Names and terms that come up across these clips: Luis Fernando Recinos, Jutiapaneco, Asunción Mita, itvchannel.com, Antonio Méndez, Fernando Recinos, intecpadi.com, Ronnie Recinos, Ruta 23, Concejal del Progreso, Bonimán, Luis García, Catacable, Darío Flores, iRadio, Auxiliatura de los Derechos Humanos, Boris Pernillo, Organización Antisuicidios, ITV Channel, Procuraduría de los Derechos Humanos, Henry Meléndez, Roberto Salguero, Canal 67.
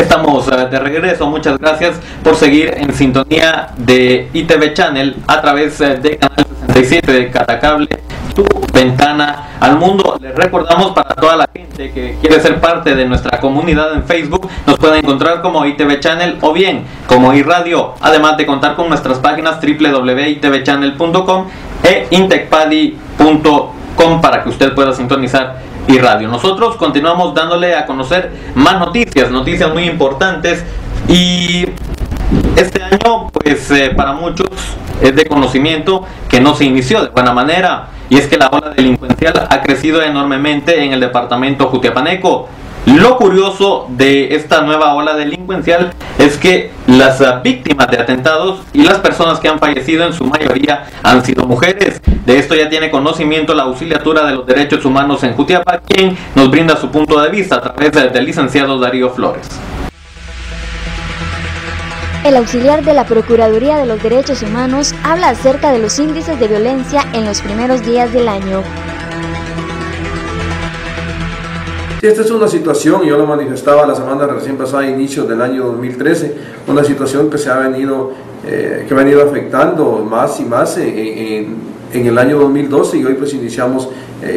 Estamos de regreso, muchas gracias por seguir en sintonía de ITV Channel a través de Canal 67 de Catacable, tu ventana al mundo. Les recordamos para toda la gente que quiere ser parte de nuestra comunidad en Facebook, nos pueden encontrar como ITV Channel o bien como iRadio, además de contar con nuestras páginas www.itvchannel.com e intecpadi.com para que usted pueda sintonizar iRadio. Nosotros continuamos dándole a conocer más noticias muy importantes, y este año pues para muchos es de conocimiento que no se inició de buena manera, y es que la ola delincuencial ha crecido enormemente en el departamento Jutiapaneco. Lo curioso de esta nueva ola delincuencial es que las víctimas de atentados y las personas que han fallecido en su mayoría han sido mujeres. De esto ya tiene conocimiento la Auxiliatura de los Derechos Humanos en Jutiapa, quien nos brinda su punto de vista a través del licenciado Darío Flores. El auxiliar de la Procuraduría de los Derechos Humanos habla acerca de los índices de violencia en los primeros días del año. Sí, esta es una situación, yo lo manifestaba la semana recién pasada, a inicios del año 2013, una situación que ha venido afectando más y más en el año 2012, y hoy pues iniciamos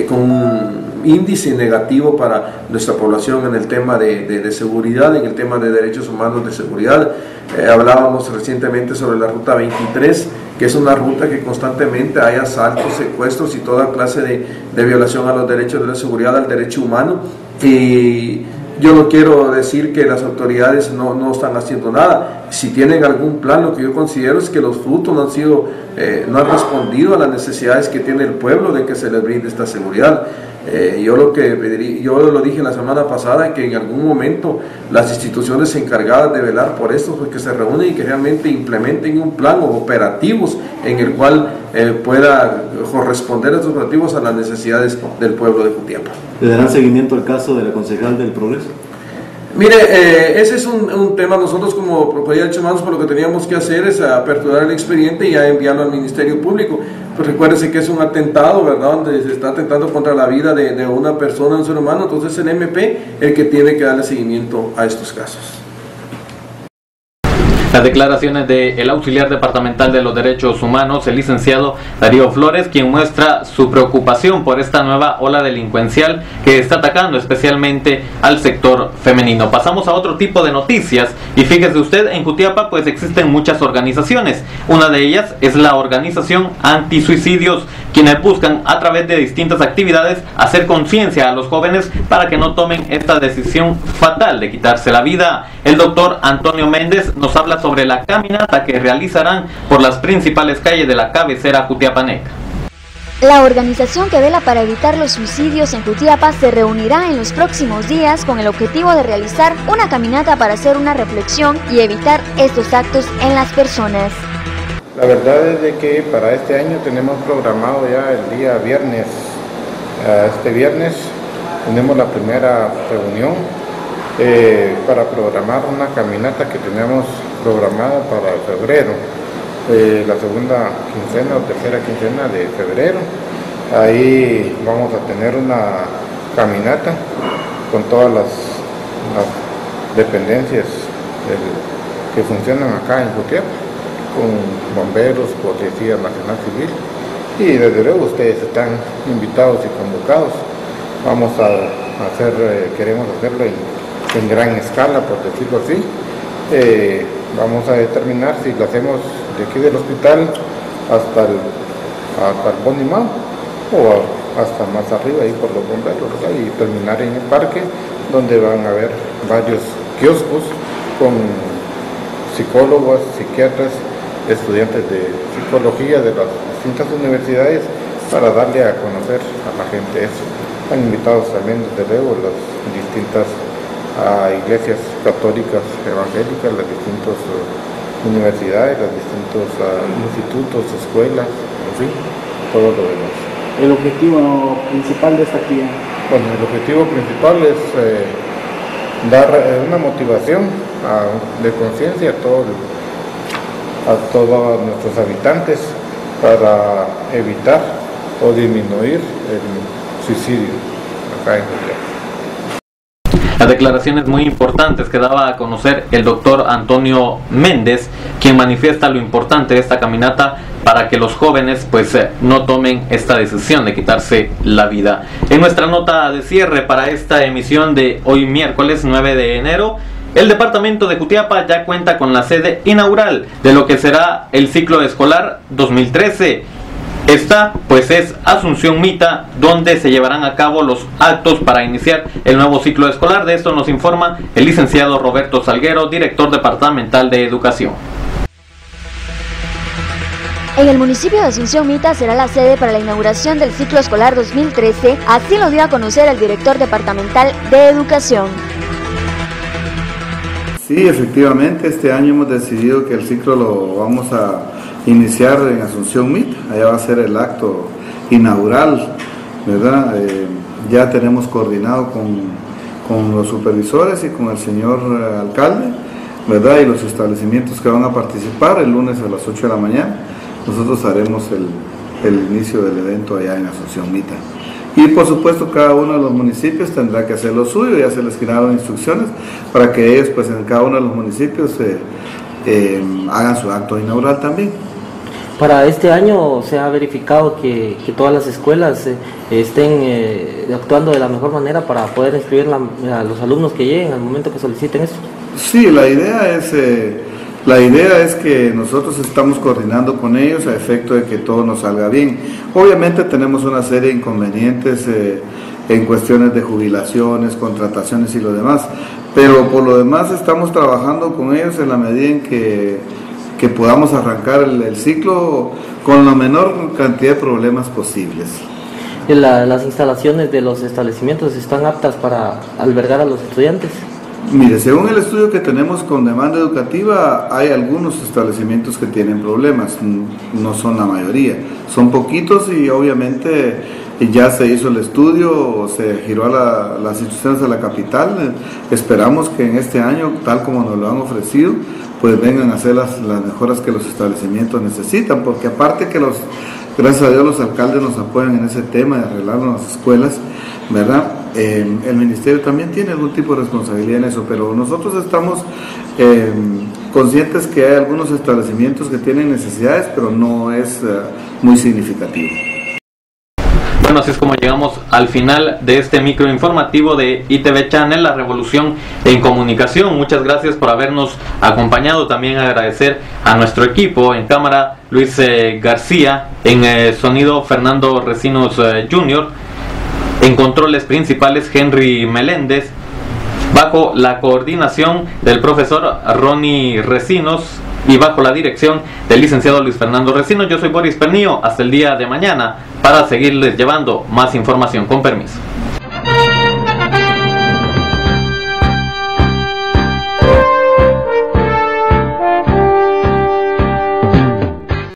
con un índice negativo para nuestra población en el tema de seguridad, en el tema de derechos humanos de seguridad. Hablábamos recientemente sobre la Ruta 23, que es una ruta que constantemente hay asaltos, secuestros y toda clase de violación a los derechos de la seguridad, al derecho humano. Y yo no quiero decir que las autoridades no están haciendo nada. Si tienen algún plan, lo que yo considero es que los frutos no han respondido a las necesidades que tiene el pueblo de que se les brinde esta seguridad. Yo lo dije la semana pasada, que en algún momento las instituciones encargadas de velar por esto, pues que se reúnen y que realmente implementen un plan o operativos en el cual pueda corresponder a estos operativos a las necesidades del pueblo de Jutiapa. ¿Le darán seguimiento al caso de la concejal del Progreso? Mire, ese es un tema. Nosotros como Procuraduría de Derechos Humanos, por lo que teníamos que hacer es aperturar el expediente y ya enviarlo al Ministerio Público. Pues recuérdense que es un atentado, ¿verdad?, donde se está atentando contra la vida de una persona, un ser humano. Entonces es el MP el que tiene que darle seguimiento a estos casos. Las declaraciones del auxiliar departamental de los derechos humanos, el licenciado Darío Flores, quien muestra su preocupación por esta nueva ola delincuencial que está atacando especialmente al sector femenino. Pasamos a otro tipo de noticias, y fíjese usted, en Jutiapa pues existen muchas organizaciones. Una de ellas es la Organización Antisuicidios, quienes buscan a través de distintas actividades hacer conciencia a los jóvenes para que no tomen esta decisión fatal de quitarse la vida. El doctor Antonio Méndez nos habla sobre la caminata que realizarán por las principales calles de la cabecera jutiapaneca. La organización que vela para evitar los suicidios en Jutiapa se reunirá en los próximos días con el objetivo de realizar una caminata para hacer una reflexión y evitar estos actos en las personas. La verdad es de que para este año tenemos programado ya el día viernes. Este viernes tenemos la primera reunión para programar una caminata que tenemos programada para febrero, la segunda quincena o tercera quincena de febrero. Ahí vamos a tener una caminata con todas las dependencias que funcionan acá en Jutiapa, con bomberos, policía nacional civil, y desde luego ustedes están invitados y convocados. Vamos a hacer, queremos hacerlo en gran escala, por decirlo así. Vamos a determinar si lo hacemos de aquí del hospital hasta el Bonimán o hasta más arriba, ahí por los bomberos, ¿verdad?, y terminar en el parque, donde van a haber varios kioscos con psicólogos, psiquiatras, estudiantes de psicología de las distintas universidades, para darle a conocer a la gente eso. Han invitado también desde luego las distintas iglesias católicas, evangélicas, las distintas universidades, los distintos institutos, escuelas, en fin, todo lo demás. ¿El objetivo principal de esta actividad? Bueno, el objetivo principal es dar una motivación de conciencia a todos nuestros habitantes para evitar o disminuir el suicidio acá en Jutiapa. las declaraciones muy importantes que daba a conocer el doctor Antonio Méndez, quien manifiesta lo importante de esta caminata para que los jóvenes pues no tomen esta decisión de quitarse la vida. En nuestra nota de cierre para esta emisión de hoy miércoles 9 de enero, el departamento de Jutiapa ya cuenta con la sede inaugural de lo que será el ciclo escolar 2013. Esta pues es Asunción Mita, donde se llevarán a cabo los actos para iniciar el nuevo ciclo escolar. De esto nos informa el licenciado Roberto Salguero, director departamental de Educación. En el municipio de Asunción Mita será la sede para la inauguración del ciclo escolar 2013, así lo dio a conocer el director departamental de Educación. Sí, efectivamente, este año hemos decidido que el ciclo lo vamos a iniciar en Asunción Mita. Allá va a ser el acto inaugural, ¿verdad? Ya tenemos coordinado con los supervisores y con el señor alcalde, ¿verdad? Y los establecimientos que van a participar. El lunes a las 8 de la mañana nosotros haremos el inicio del evento allá en Asunción Mita. Y por supuesto cada uno de los municipios tendrá que hacer lo suyo. Ya se les generaron instrucciones para que ellos pues en cada uno de los municipios hagan su acto inaugural también. Para este año se ha verificado que todas las escuelas estén actuando de la mejor manera para poder inscribir a los alumnos que lleguen al momento que soliciten eso. Sí, la idea es que nosotros estamos coordinando con ellos a efecto de que todo nos salga bien. Obviamente tenemos una serie de inconvenientes en cuestiones de jubilaciones, contrataciones y lo demás, pero por lo demás estamos trabajando con ellos en la medida en que podamos arrancar el ciclo con la menor cantidad de problemas posibles. ¿Las instalaciones de los establecimientos están aptas para albergar a los estudiantes? Mire, según el estudio que tenemos con demanda educativa, hay algunos establecimientos que tienen problemas, no son la mayoría, son poquitos y obviamente ya se hizo el estudio, se giró a las instituciones de la capital. Esperamos que en este año, tal como nos lo han ofrecido, pues vengan a hacer las mejoras que los establecimientos necesitan, porque aparte que gracias a Dios los alcaldes nos apoyan en ese tema de arreglar las escuelas, ¿verdad? El ministerio también tiene algún tipo de responsabilidad en eso, pero nosotros estamos conscientes que hay algunos establecimientos que tienen necesidades, pero no es muy significativo. Bueno, así es como llegamos al final de este microinformativo de ITV Channel, la revolución en comunicación. Muchas gracias por habernos acompañado. También agradecer a nuestro equipo en cámara, Luis García, en sonido Fernando Recinos Jr., en controles principales Henry Meléndez, bajo la coordinación del profesor Ronnie Recinos y bajo la dirección del licenciado Luis Fernando Recinos. Yo soy Boris Pernillo, hasta el día de mañana para seguirles llevando más información. Con permiso.